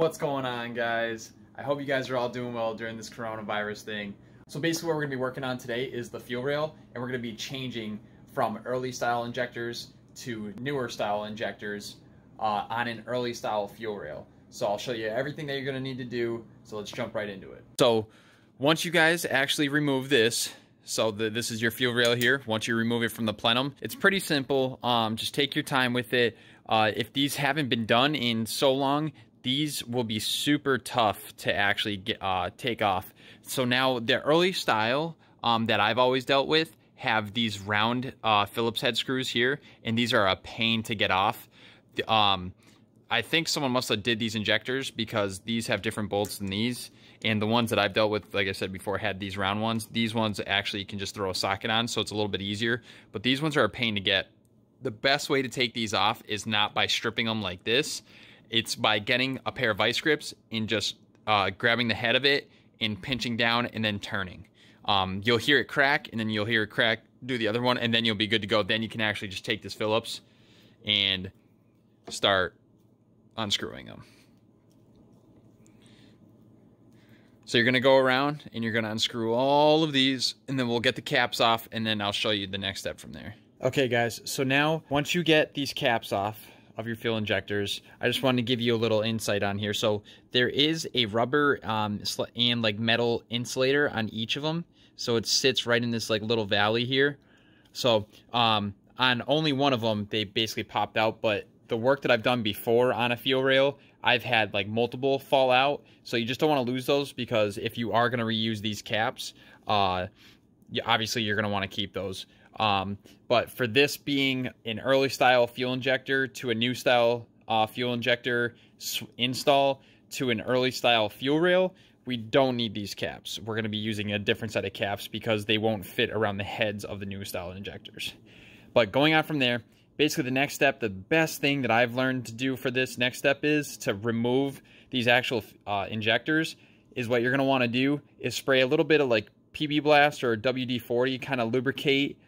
What's going on, guys? I hope you guys are all doing well during this coronavirus thing. So basically what we're going to be working on today is the fuel rail, and we're going to be changing from early style injectors to newer style injectors on an early style fuel rail. So I'll show you everything that you're going to need to do, so let's jump right into it. So once you guys actually remove this, so this is your fuel rail here. Once you remove it from the plenum, it's pretty simple. Just take your time with it. If these haven't been done in so long, these will be super tough to actually get, take off. So now the early style that I've always dealt with have these round Phillips head screws here, and these are a pain to get off. I think someone must have did these injectors because these have different bolts than these. And the ones that I've dealt with, like I said before, had these round ones. These ones actually you can just throw a socket on, so it's a little bit easier. But these ones are a pain to get. The best way to take these off is not by stripping them like this. It's by getting a pair of vice grips and just grabbing the head of it and pinching down and then turning. You'll hear it crack, and then you'll hear it crack, do the other one, and then you'll be good to go. Then you can actually just take this Phillips and start unscrewing them. So you're going to go around and you're going to unscrew all of these, and then we'll get the caps off, and then I'll show you the next step from there. Okay, guys. So now once you get these caps off of your fuel injectors, I just wanted to give you a little insight on here. So there is a rubber and like metal insulator on each of them. So it sits right in this like little valley here. So on only one of them, they basically popped out, but the work that I've done before on a fuel rail, I've had like multiple fall out, so you just don't want to lose those, because if you are going to reuse these caps, obviously you're going to want to keep those. But for this being an early style fuel injector to a new style fuel injector install to an early style fuel rail, we don't need these caps. We're going to be using a different set of caps because they won't fit around the heads of the new style injectors. But going on from there, basically the next step, the best thing that I've learned to do for this next step is to remove these actual injectors. Is what you're going to want to do is spray a little bit of like PB Blast or WD-40, kind of lubricate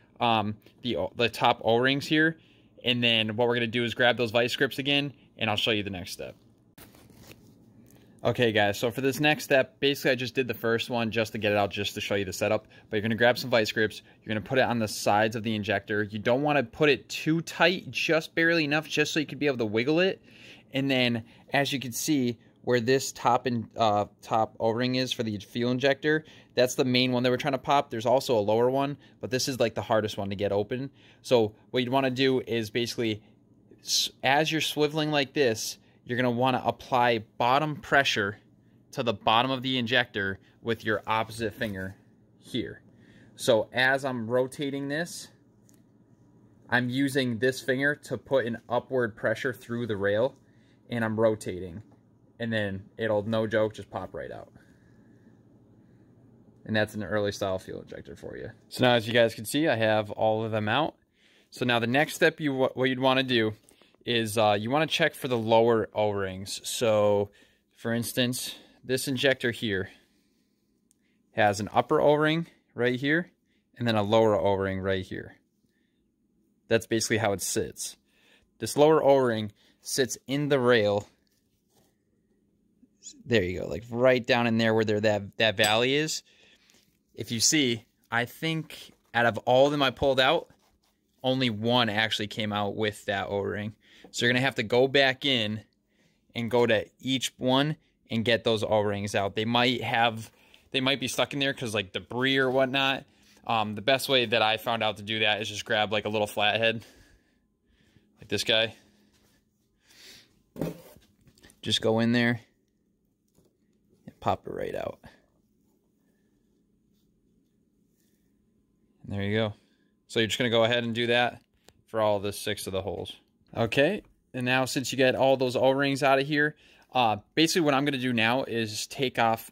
the top O-rings here. And then what we're going to do is grab those vice grips again, and I'll show you the next step. Okay, guys, so for this next step, basically I just did the first one just to get it out, just to show you the setup. But you're going to grab some vice grips. You're going to put it on the sides of the injector. You don't want to put it too tight, just barely enough, just so you can be able to wiggle it. And then, as you can see, where this top O-ring is for the fuel injector, that's the main one that we're trying to pop. There's also a lower one, but this is like the hardest one to get open. So what you'd want to do is basically, as you're swiveling like this, you're going to want to apply bottom pressure to the bottom of the injector with your opposite finger here. So as I'm rotating this, I'm using this finger to put an upward pressure through the rail, and I'm rotating. And then it'll, no joke, just pop right out. And that's an early style fuel injector for you. So now, as you guys can see, I have all of them out. So now the next step, what you'd want to do is you want to check for the lower O-rings. So, for instance, this injector here has an upper O-ring right here and then a lower O-ring right here. That's basically how it sits. This lower O-ring sits in the rail. There you go, like right down in there where that valley is. If you see, I think out of all of them I pulled out, only one actually came out with that O-ring. So you're going to have to go back in and go to each one and get those O-rings out. They might be stuck in there because like debris or whatnot. The best way that I found out to do that is just grab like a little flathead, like this guy. Just go in there and pop it right out. And there you go. So you're just going to go ahead and do that for all the 6 of the holes. Okay, and now since you get all those O-rings out of here, basically what I'm going to do now is take off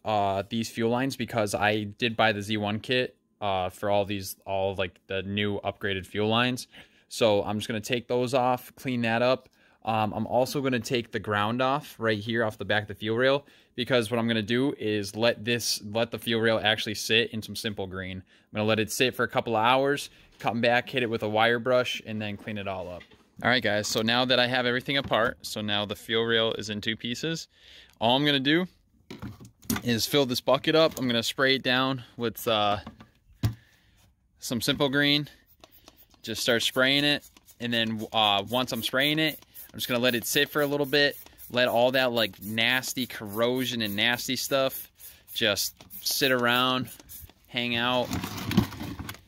these fuel lines, because I did buy the Z1 kit for all like the new upgraded fuel lines. So I'm just going to take those off, clean that up. I'm also going to take the ground off right here off the back of the fuel rail, because what I'm going to do is let the fuel rail actually sit in some Simple Green. I'm going to let it sit for a couple of hours, come back, hit it with a wire brush, and then clean it all up. All right, guys, so now that I have everything apart, so now the fuel rail is in 2 pieces. All I'm gonna do is fill this bucket up. I'm gonna spray it down with some Simple Green. Just start spraying it, and then once I'm spraying it, I'm just gonna let it sit for a little bit, let all that like nasty corrosion and nasty stuff just sit around, hang out,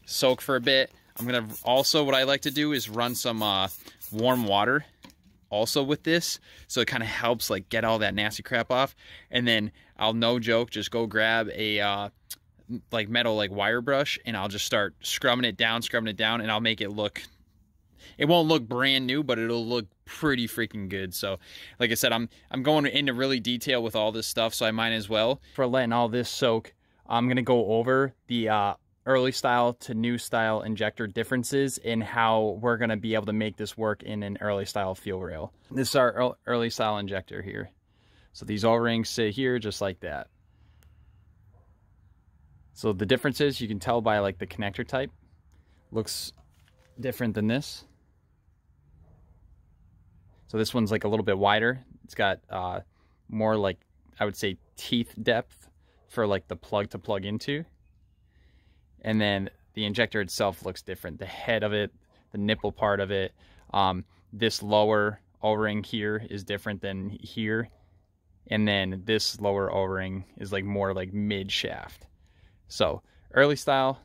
soak for a bit. I'm gonna also, what I like to do is run some warm water also with this, so it kind of helps like get all that nasty crap off. And then I'll, no joke, just go grab a like metal like wire brush, and I'll just start scrubbing it down, and I'll make it look, it won't look brand new, but it'll look pretty freaking good. So like I said, I'm going into really detail with all this stuff, so I might as well. For letting all this soak, I'm gonna go over the early style to new style injector differences in how we're gonna be able to make this work in an early style fuel rail. This is our early style injector here. So these O-rings sit here just like that. So the differences you can tell by like the connector type. Looks different than this. So this one's like a little bit wider. It's got more like, I would say, teeth depth for like the plug to plug into. And then the injector itself looks different. The head of it, the nipple part of it, this lower O-ring here is different than here. And then this lower O-ring is like more like mid shaft. So early style,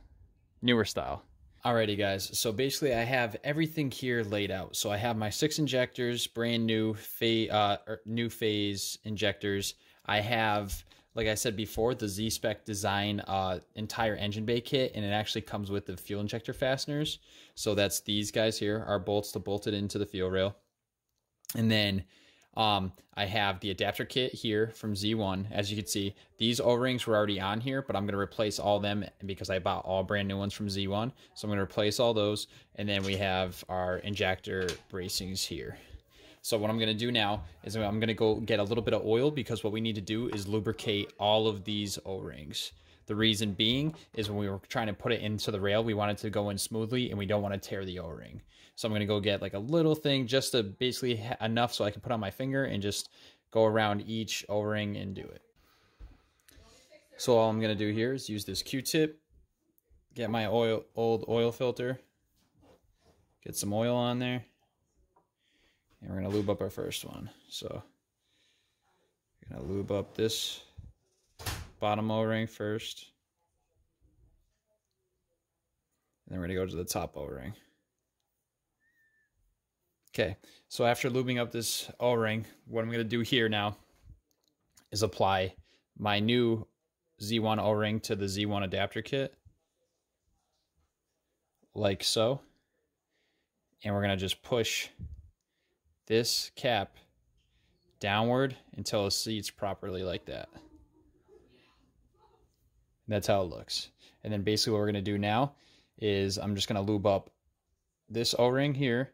newer style. Alrighty guys, so basically I have everything here laid out. So I have my 6 injectors, brand new, new phase injectors. I have, like I said before, the Z-Spec design entire engine bay kit, and it actually comes with the fuel injector fasteners. So that's these guys here, our bolts to bolt it into the fuel rail. And then I have the adapter kit here from Z1. As you can see, these O-rings were already on here, but I'm gonna replace all them because I bought all brand new ones from Z1. So I'm gonna replace all those. And then we have our injector bracings here. So what I'm gonna do now is I'm gonna go get a little bit of oil, because what we need to do is lubricate all of these O-rings. The reason being is when we were trying to put it into the rail, we wanted to go in smoothly and we don't want to tear the O-ring. So I'm gonna go get like a little thing just to basically enough so I can put on my finger and just go around each O-ring and do it. So all I'm gonna do here is use this Q-tip, get my old oil filter, get some oil on there. And we're gonna lube up our first one. So we're gonna lube up this bottom O-ring first. And then we're gonna go to the top O-ring. Okay, so after lubing up this O-ring, what I'm gonna do here now is apply my new Z1 O-ring to the Z1 adapter kit, like so. And we're gonna just push this cap downward until it seats properly like that. And that's how it looks. And then basically what we're gonna do now is I'm just gonna lube up this O-ring here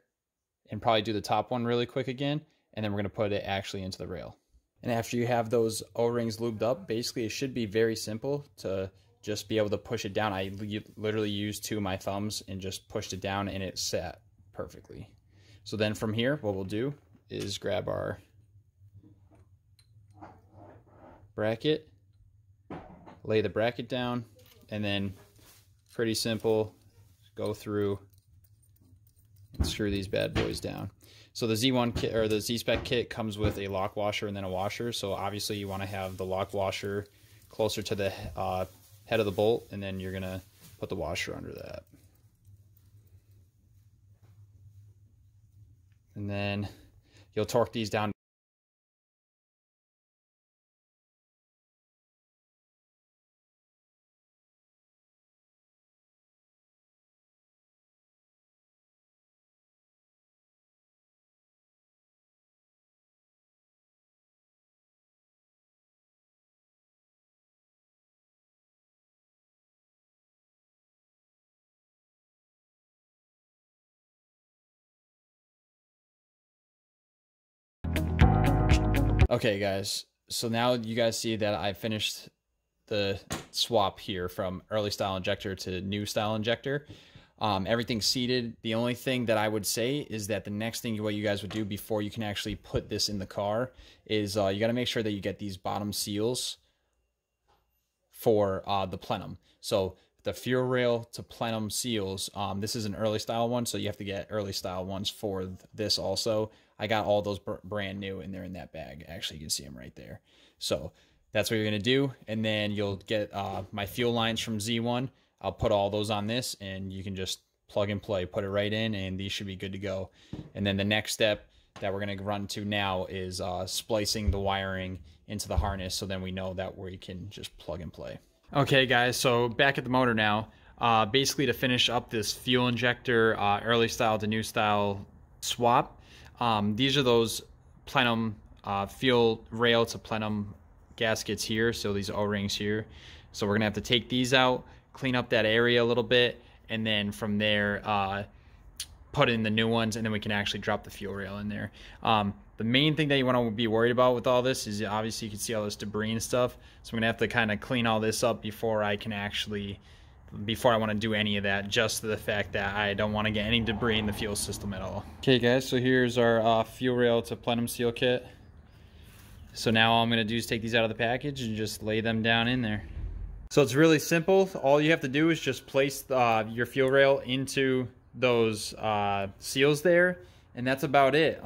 and probably do the top one really quick again. And then we're gonna put it actually into the rail. And after you have those O-rings lubed up, basically it should be very simple to just be able to push it down. I literally used two of my thumbs and just pushed it down and it sat perfectly. So then from here, what we'll do is grab our bracket, lay the bracket down, and then pretty simple, go through and screw these bad boys down. So the Z1 kit, or the Z-Spec kit, comes with a lock washer and then a washer. So obviously you want to have the lock washer closer to the head of the bolt, and then you're going to put the washer under that. And then you'll torque these down. Okay guys, so now you guys see that I finished the swap here from early style injector to new style injector. Everything's seated. The only thing that I would say is that the next thing what you guys would do before you can actually put this in the car is you got to make sure that you get these bottom seals for the plenum. So the fuel rail to plenum seals, this is an early style one, so you have to get early style ones for this also. I got all those brand new, and they're in that bag. Actually, you can see them right there. So that's what you're going to do, and then you'll get my fuel lines from Z1. I'll put all those on this, and you can just plug and play, put it right in, and these should be good to go. And then the next step that we're going to run to now is splicing the wiring into the harness, so then we know that we can just plug and play. Okay guys, so back at the motor now, basically to finish up this fuel injector early style to new style swap, these are those plenum fuel rail to plenum gaskets here, so these O-rings here. So we're gonna have to take these out, clean up that area a little bit, and then from there put in the new ones, and then we can actually drop the fuel rail in there. The main thing that you want to be worried about with all this is obviously you can see all this debris and stuff. So I'm gonna have to kind of clean all this up before I can actually, before I want to do any of that, just to the fact that I don't want to get any debris in the fuel system at all. Okay guys, so here's our fuel rail to plenum seal kit. So now all I'm gonna do is take these out of the package and just lay them down in there. So it's really simple. All you have to do is just place your fuel rail into those seals there, and that's about it.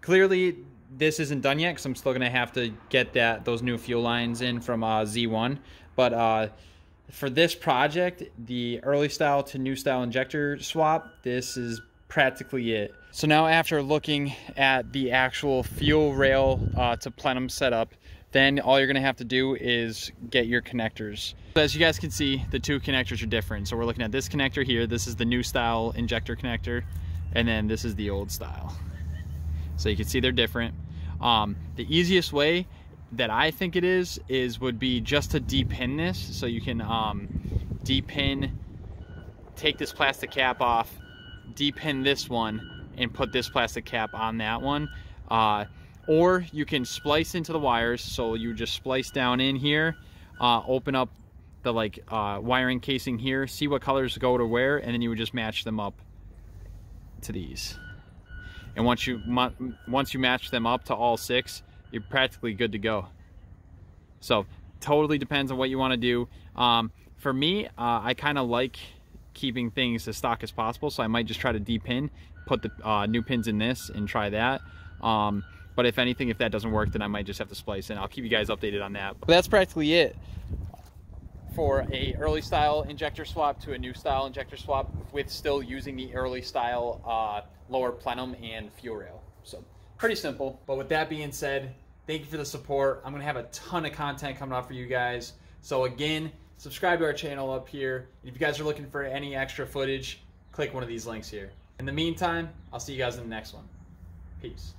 Clearly this isn't done yet because I'm still gonna have to get that those new fuel lines in from Z1, but for this project, the early style to new style injector swap, this is practically it. So now after looking at the actual fuel rail to plenum setup, then all you're gonna have to do is get your connectors. So as you guys can see, the two connectors are different. So we're looking at this connector here. This is the new style injector connector, and then this is the old style. So you can see they're different. The easiest way that I think it would be just to de-pin this. So you can de-pin, take this plastic cap off, de-pin this one, and put this plastic cap on that one. Or you can splice into the wires. So you just splice down in here, open up the wiring casing here, see what colors go to where, and then you would just match them up to these. And once you match them up to all six, you're practically good to go. So totally depends on what you want to do. For me, I kind of like keeping things as stock as possible, so I might just try to de-pin, put the new pins in this, and try that. But if anything, if that doesn't work, then I might just have to splice in. I'll keep you guys updated on that. But that's practically it for a early style injector swap to a new style injector swap, with still using the early style lower plenum and fuel rail. So pretty simple. But with that being said, thank you for the support. I'm gonna have a ton of content coming out for you guys. So again, subscribe to our channel up here. If you guys are looking for any extra footage, click one of these links here. In the meantime, I'll see you guys in the next one. Peace.